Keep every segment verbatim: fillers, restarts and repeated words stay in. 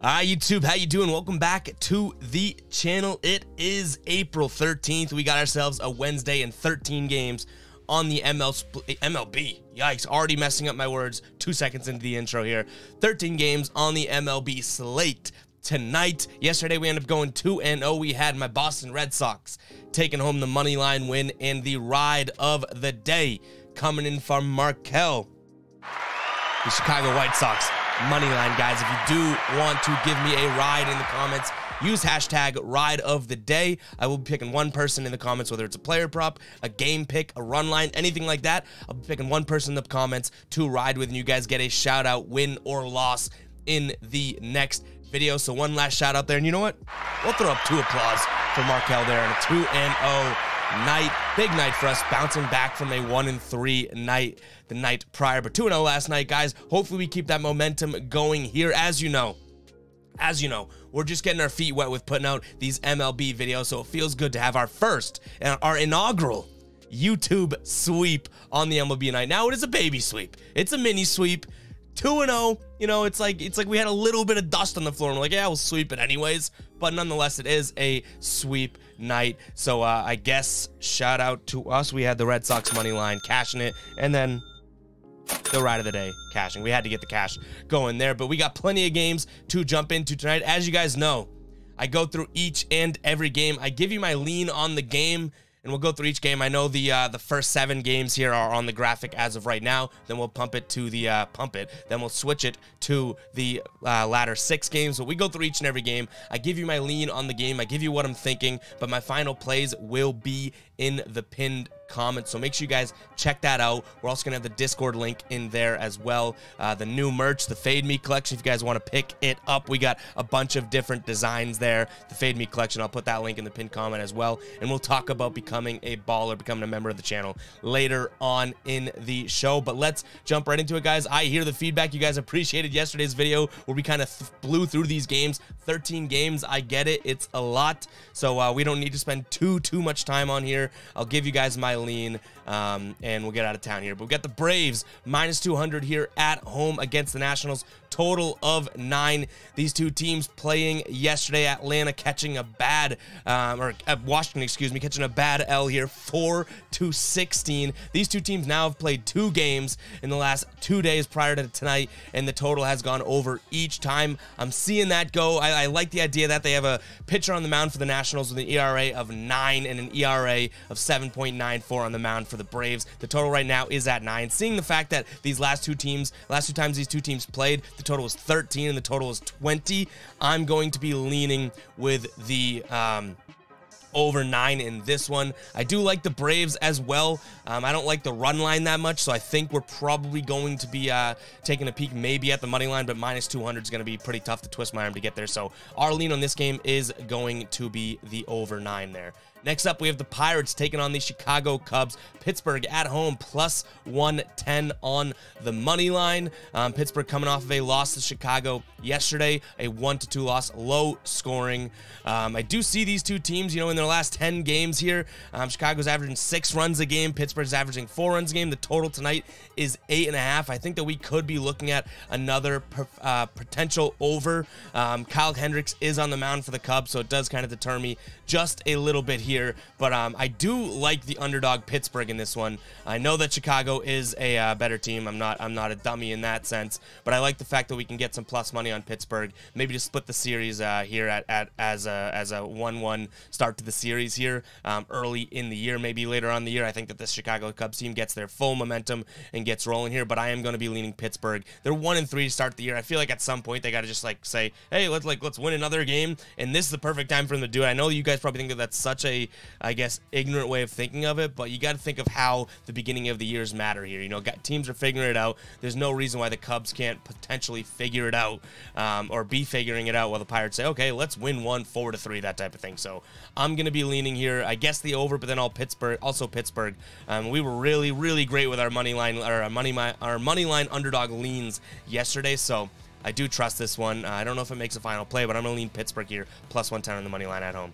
Ah, YouTube, how you doing? Welcome back to the channel. It is April thirteenth. We got ourselves a Wednesday and thirteen games on the M L B. Yikes, already messing up my words two seconds into the intro here. thirteen games on the M L B slate tonight. Yesterday, we ended up going two and oh. We had my Boston Red Sox taking home the money line win and the ride of the day coming in from Markel. The Chicago White Sox. Moneyline, guys. If you do want to give me a ride in the comments, use hashtag ride of the day. I will be picking one person in the comments, whether it's a player prop, a game pick, a run line, anything like that. I'll be picking one person in the comments to ride with, and you guys get a shout out, win or loss, in the next video. So one last shout out there, and you know what? We'll throw up two applause for Markel there and a two and oh night. Big night for us, bouncing back from a one and three night the night prior, but two and oh last night, guys. Hopefully we keep that momentum going here. As you know, as you know, we're just getting our feet wet with putting out these M L B videos, so it feels good to have our first, our inaugural YouTube sweep on the M L B night. Now it is a baby sweep. It's a mini sweep. two and oh, you know, it's like it's like we had a little bit of dust on the floor, and we're like, yeah, we'll sweep it anyways. But nonetheless, it is a sweep night. So uh, I guess shout out to us. We had the Red Sox money line cashing it, and then the ride of the day cashing. We had to get the cash going there, but we got plenty of games to jump into tonight. As you guys know, I go through each and every game. I give you my lean on the game. And we'll go through each game. I know the uh, the first seven games here are on the graphic as of right now. Then we'll pump it to the uh, pump it. Then we'll switch it to the uh, latter six games. But we go through each and every game. I give you my lean on the game. I give you what I'm thinking. But my final plays will be in the pinned comments, so make sure you guys check that out. We're also gonna have the Discord link in there as well. Uh, the new merch, the Fade Me collection, if you guys want to pick it up, we got a bunch of different designs there. The Fade Me collection, I'll put that link in the pinned comment as well, and we'll talk about becoming a baller, becoming a member of the channel later on in the show. But let's jump right into it, guys. I hear the feedback. You guys appreciated yesterday's video where we kind of th blew through these games. Thirteen games, I get it, it's a lot, so uh, we don't need to spend too too much time on here. I'll give you guys my lean, um, and we'll get out of town here. But we got the Braves minus two hundred here at home against the Nationals, total of nine. These two teams playing yesterday. Atlanta catching a bad, um, or uh, Washington, excuse me, catching a bad L here, four to sixteen. These two teams now have played two games in the last two days prior to tonight, and the total has gone over each time. I'm seeing that go. I, I like the idea that they have a pitcher on the mound for the Nationals with an E R A of nine and an E R A of seven point nine five on the mound for the Braves. The total right now is at nine. Seeing the fact that these last two teams, last two times these two teams played, the total was thirteen and the total was twenty. I'm going to be leaning with the um, over nine in this one. I do like the Braves as well. Um, I don't like the run line that much, so I think we're probably going to be uh, taking a peek maybe at the money line, but minus two hundred is going to be pretty tough to twist my arm to get there. So our lean on this game is going to be the over nine there. Next up, we have the Pirates taking on the Chicago Cubs. Pittsburgh at home, plus one ten on the money line. Um, Pittsburgh coming off of a loss to Chicago yesterday, a one to two loss, low scoring. Um, I do see these two teams, you know, in their last ten games here, um, Chicago's averaging six runs a game. Pittsburgh's averaging four runs a game. The total tonight is eight and a half. I think that we could be looking at another per, uh, potential over. Um, Kyle Hendricks is on the mound for the Cubs, so it does kind of deter me just a little bit here. Here, but um, I do like the underdog Pittsburgh in this one. I know that Chicago is a uh, better team. I'm not, I'm not a dummy in that sense, but I like the fact that we can get some plus money on Pittsburgh. Maybe to split the series uh, here at, at as a as a one one start to the series here um, early in the year, maybe later on in the year. I think that this Chicago Cubs team gets their full momentum and gets rolling here, but I am going to be leaning Pittsburgh. They're one and three to start the year. I feel like at some point they got to just like say, hey, let's like let's win another game, and this is the perfect time for them to do it. I know you guys probably think that that's such a I guess ignorant way of thinking of it, but you got to think of how the beginning of the years matter here. You know, got, teams are figuring it out. There's no reason why the Cubs can't potentially figure it out um, or be figuring it out while the Pirates say, okay, let's win one, four to three, that type of thing. So I'm going to be leaning here, I guess the over, but then all Pittsburgh, also Pittsburgh. Um, we were really, really great with our money line, or our money, our money line underdog leans yesterday. So I do trust this one. Uh, I don't know if it makes a final play, but I'm going to lean Pittsburgh here, plus one ten on the money line at home.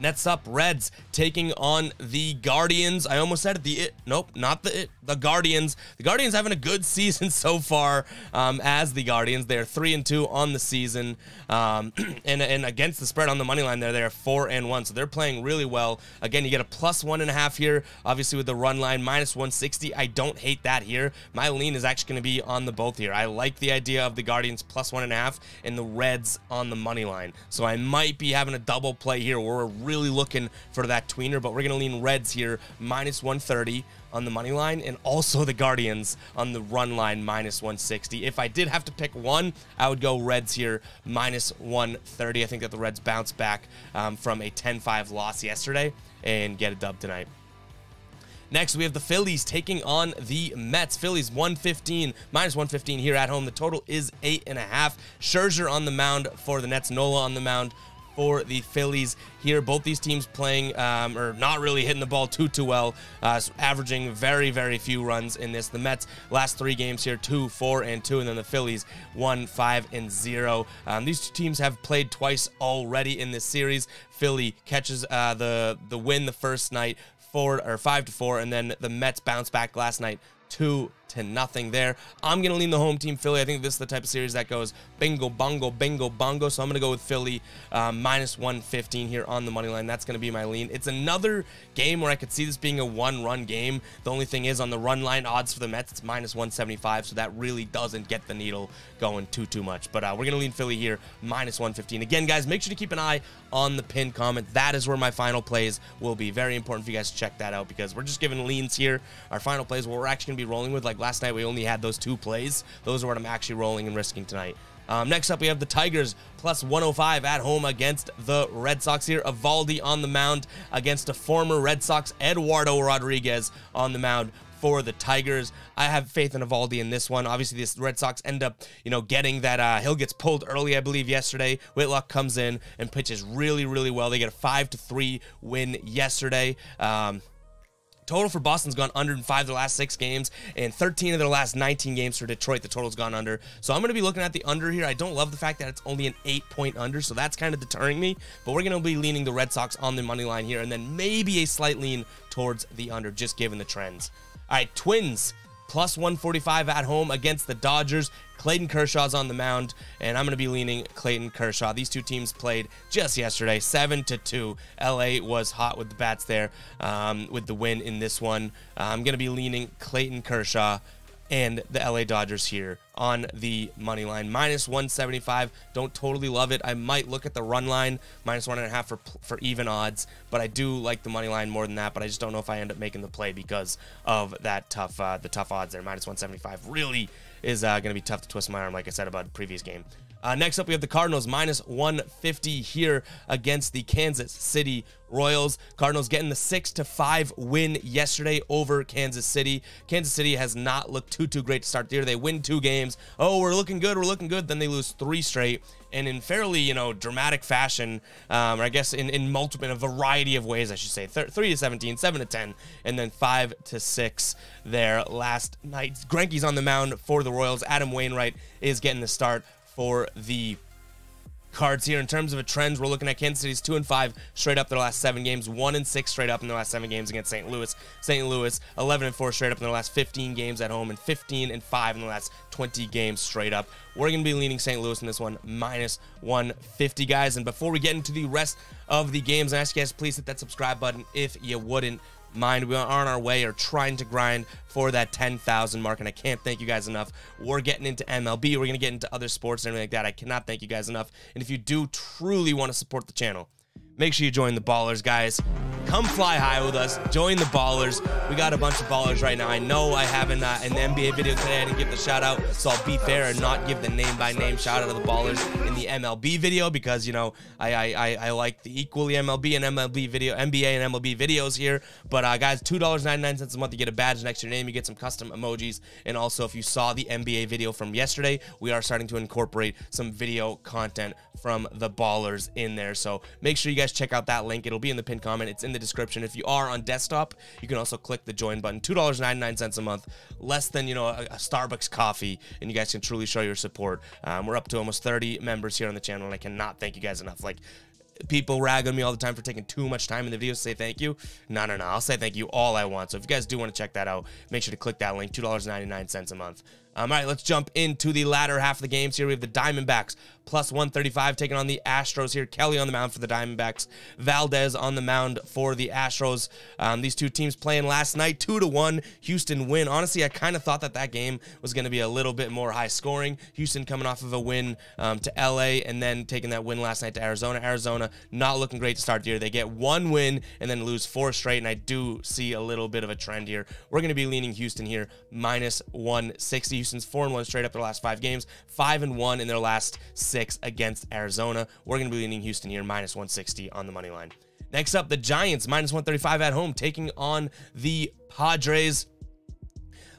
Nets up, Reds taking on the Guardians. I almost said it, the it, nope, not the it, the Guardians. The Guardians having a good season so far um, as the Guardians. They are three and two on the season, um, and, and against the spread on the money line there, they are four and one. So they're playing really well. Again, you get a plus one and a half here, obviously with the run line, minus one sixty. I don't hate that here. My lean is actually going to be on the both here. I like the idea of the Guardians plus one and a half and the Reds on the money line. So I might be having a double play here. We're really looking for that tweener, but we're going to lean Reds here, minus one thirty on the money line, and also the Guardians on the run line, minus one sixty. If I did have to pick one, I would go Reds here, minus one thirty. I think that the Reds bounce back um, from a ten five loss yesterday and get a dub tonight. Next, we have the Phillies taking on the Mets. Phillies one fifteen, minus one fifteen here at home. The total is eight and a half. Scherzer on the mound for the Nets. Nola on the mound for the Phillies here. Both these teams playing um, or not really hitting the ball too, too well, uh, averaging very, very few runs in this. The Mets last three games here, two, four, and two, and then the Phillies one, five, and zero. Um, these two teams have played twice already in this series. Philly catches uh, the, the win the first night, four or five to four, and then the Mets bounce back last night, two to nothing there. I'm gonna lean the home team, Philly. I think this is the type of series that goes bingo, bongo, bingo, bongo. So I'm gonna go with Philly, uh, minus one fifteen here on the money line. That's gonna be my lean. It's another game where I could see this being a one-run game. The only thing is on the run line odds for the Mets, it's minus one seventy-five, so that really doesn't get the needle going too, too much. But uh, we're gonna lean Philly here, minus one fifteen. Again, guys, make sure to keep an eye on the pinned comment. That is where my final plays will be. Very important for you guys to check that out, because we're just giving leans here. Our final plays, what we're actually gonna be rolling with, like last night we only had those two plays. Those are what I'm actually rolling and risking tonight. Um, next up, we have the Tigers plus one oh five at home against the Red Sox here. Eovaldi on the mound against a former Red Sox, Eduardo Rodriguez on the mound for the Tigers. I have faith in Eovaldi in this one. Obviously, this Red Sox end up, you know, getting that uh, Hill gets pulled early, I believe, yesterday. Whitlock comes in and pitches really, really well. They get a five to three win yesterday. Um, Total for Boston's gone under in five of their last six games, and thirteen of their last nineteen games for Detroit. The total's gone under. So I'm going to be looking at the under here. I don't love the fact that it's only an eight-point under, so that's kind of deterring me. But we're going to be leaning the Red Sox on the money line here, and then maybe a slight lean towards the under, just given the trends. All right, Twins plus one forty-five at home against the Dodgers. Clayton Kershaw's on the mound, and I'm going to be leaning Clayton Kershaw. These two teams played just yesterday, seven to two. L A was hot with the bats there um, with the win in this one. Uh, I'm going to be leaning Clayton Kershaw and the L A Dodgers here on the money line, minus one seventy-five. Don't totally love it. I might look at the run line, minus one and a half for, for even odds, but I do like the money line more than that. But I just don't know if I end up making the play because of that tough, uh, the tough odds there. Minus one seventy-five really is uh, going to be tough to twist my arm, like I said about the previous game. Uh, next up, we have the Cardinals minus one fifty here against the Kansas City Royals. Cardinals getting the six to five win yesterday over Kansas City. Kansas City has not looked too too great to start the year. They win two games. Oh, we're looking good, we're looking good. Then they lose three straight, and in fairly you know dramatic fashion, um, or I guess in in multiple in a variety of ways, I should say. Th three to seventeen, seven to ten, and then five to six there last night. Greinke's on the mound for the Royals. Adam Wainwright is getting the start for the Cards here. In terms of a trend, we're looking at Kansas City's two and five straight up their last seven games, one and six straight up in their last seven games against Saint Louis. Saint Louis eleven and four straight up in their last fifteen games at home, and fifteen and five in the last twenty games straight up. We're gonna be leaning Saint Louis in this one, minus one fifty, guys. And before we get into the rest of the games, I ask you guys please hit that subscribe button if you wouldn't mind. We are on our way or trying to grind for that ten thousand mark, and I can't thank you guys enough. We're getting into M L B, we're gonna get into other sports and everything like that. I cannot thank you guys enough. And if you do truly want to support the channel, make sure you join the Ballers, guys. Come fly high with us. Join the Ballers. We got a bunch of Ballers right now. I know I haven't uh, in the N B A video today, I didn't give the shout out, so I'll be fair and not give the name by name shout out of the Ballers in the M L B video, because you know I I, I, I like the equally M L B and M L B video, N B A and M L B videos here. But uh, guys, two ninety-nine a month, you get a badge next to your name, you get some custom emojis, and also if you saw the N B A video from yesterday, we are starting to incorporate some video content from the Ballers in there. So make sure you guys check out that link. It'll be in the pinned comment. It's in the description. If you are on desktop, you can also click the join button. Two ninety-nine a month, less than you know a, a Starbucks coffee, and you guys can truly show your support. Um, we're up to almost thirty members here on the channel, and I cannot thank you guys enough. Like people rag on me all the time for taking too much time in the video to say thank you. No, no, no. I'll say thank you all I want. So if you guys do want to check that out, make sure to click that link, two ninety-nine a month. Um, all right, let's jump into the latter half of the games here. We have the Diamondbacks, plus one thirty-five, taking on the Astros here. Kelly on the mound for the Diamondbacks. Valdez on the mound for the Astros. Um, these two teams playing last night, two to one. Houston win. Honestly, I kind of thought that that game was going to be a little bit more high scoring. Houston coming off of a win um, to L A and then taking that win last night to Arizona. Arizona not looking great to start the year. They get one win and then lose four straight, and I do see a little bit of a trend here. We're going to be leaning Houston here, minus one sixty. Houston's four and one straight up their last five games, five and one in their last six against Arizona. We're going to be leaning Houston here, minus one sixty on the money line. Next up, the Giants, minus one thirty-five at home, taking on the Padres.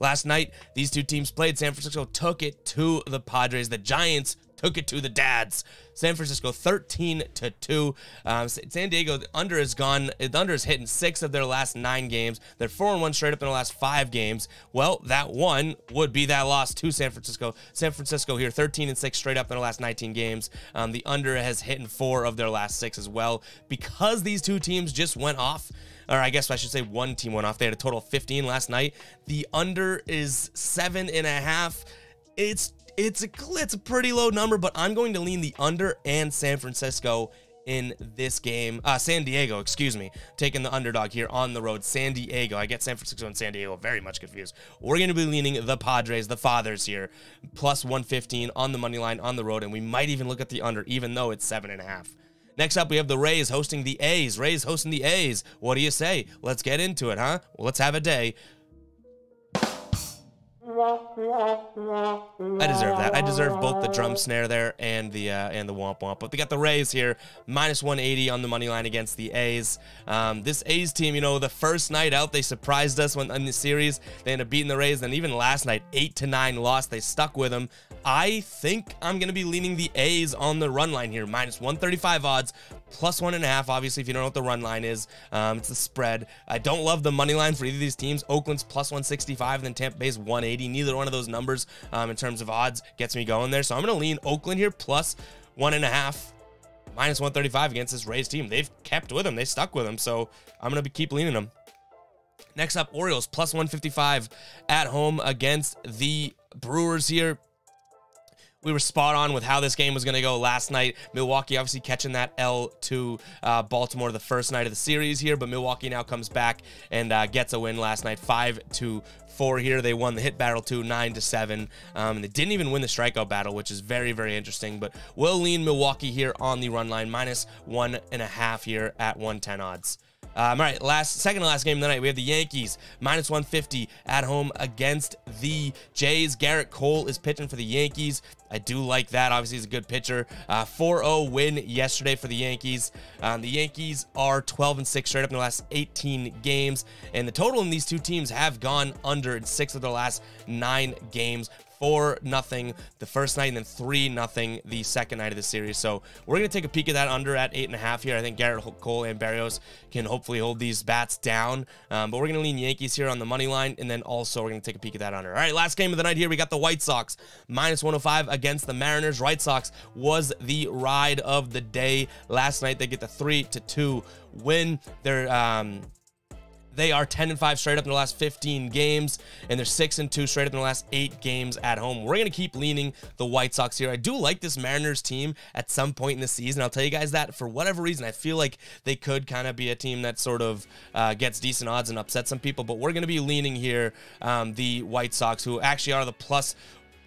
Last night, these two teams played. San Francisco took it to the Padres. The Giants took it to the Dads. San Francisco thirteen to two. Um, San Diego, the under is gone. The under is hitting six of their last nine games. They're four and one straight up in their last five games. Well, that one would be that loss to San Francisco. San Francisco here, thirteen and six straight up in their last nineteen games. Um, the under has hit in four of their last six as well. Because these two teams just went off, or I guess I should say one team went off. They had a total of fifteen last night. The under is seven and a half. It's It's a, it's a pretty low number, but I'm going to lean the under and San Francisco in this game. Uh, San Diego, excuse me, taking the underdog here on the road. San Diego. I get San Francisco and San Diego very much confused. We're going to be leaning the Padres, the Fathers here, plus one fifteen on the money line on the road, and we might even look at the under, even though it's seven and a half. Next up, we have the Rays hosting the A's. Rays hosting the A's. What do you say? Let's get into it, huh? Well, let's have a day. I deserve that. I deserve both the drum snare there and the uh, and the womp womp. But they got the Rays here, minus one eighty on the money line against the A's. Um, this A's team, you know, the first night out, they surprised us when in the series. They ended up beating the Rays. Then even last night, eight to nine loss. They stuck with them. I think I'm gonna be leaning the A's on the run line here, minus one thirty-five odds, plus one and a half. Obviously, if you don't know what the run line is, um, it's the spread. I don't love the money line for either of these teams. Oakland's plus one sixty-five, and then Tampa Bay's one eighty. Neither one of those numbers um, in terms of odds gets me going there. So I'm going to lean Oakland here, plus one and a half, minus one thirty-five against this Rays team. They've kept with them. They stuck with them. So I'm going to keep leaning them. Next up, Orioles, plus one fifty-five at home against the Brewers here. We were spot on with how this game was going to go last night. Milwaukee obviously catching that L to uh, Baltimore the first night of the series here, but Milwaukee now comes back and uh, gets a win last night, five to four here. They won the hit battle to nine to seven, um, and they didn't even win the strikeout battle, which is very, very interesting, but we'll lean Milwaukee here on the run line, minus one and a half here at one ten odds. Um, all right, last, second to last game of the night, we have the Yankees, minus one fifty at home against the Jays. Garrett Cole is pitching for the Yankees. I do like that. Obviously, he's a good pitcher. four oh uh, win yesterday for the Yankees. Um, the Yankees are twelve and six straight up in the last eighteen games, and the total in these two teams have gone under in six of their last nine games. four nothing the first night, and then three nothing the second night of the series. So we're going to take a peek at that under at eight and a half here. I think Garrett Cole and Berrios can hopefully hold these bats down. Um, but we're going to lean Yankees here on the money line, and then also we're going to take a peek at that under. All right, last game of the night here. We got the White Sox, minus one oh five against the Mariners. White Sox was the ride of the day last night. They get the three to two win. They're... Um, They are ten and five straight up in the last fifteen games, and they're six and two straight up in the last eight games at home. We're going to keep leaning the White Sox here. I do like this Mariners team at some point in the season. I'll tell you guys that. For whatever reason, I feel like they could kind of be a team that sort of uh, gets decent odds and upsets some people, but we're going to be leaning here um, the White Sox, who actually are the plus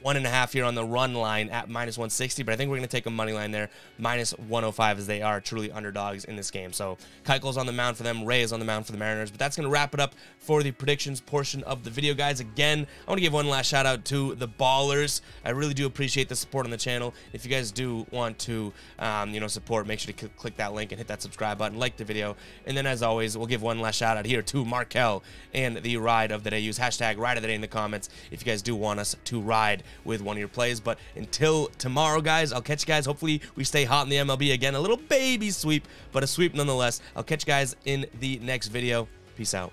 one and a half here on the run line at minus one sixty, but I think we're going to take a money line there, minus one oh five, as they are truly underdogs in this game. So Keuchel's on the mound for them, Ray is on the mound for the Mariners, but that's going to wrap it up for the predictions portion of the video, guys. Again, I want to give one last shout out to the Ballers. I really do appreciate the support on the channel. If you guys do want to, um, you know, support, make sure to click that link and hit that subscribe button, like the video, and then as always, we'll give one last shout out here to Markel and the Ride of the Day. Use hashtag Ride of the Day in the comments if you guys do want us to ride with one of your plays. But until tomorrow, guys, I'll catch you guys. Hopefully we stay hot in the M L B again. A little baby sweep, but a sweep nonetheless. I'll catch you guys in the next video. Peace out.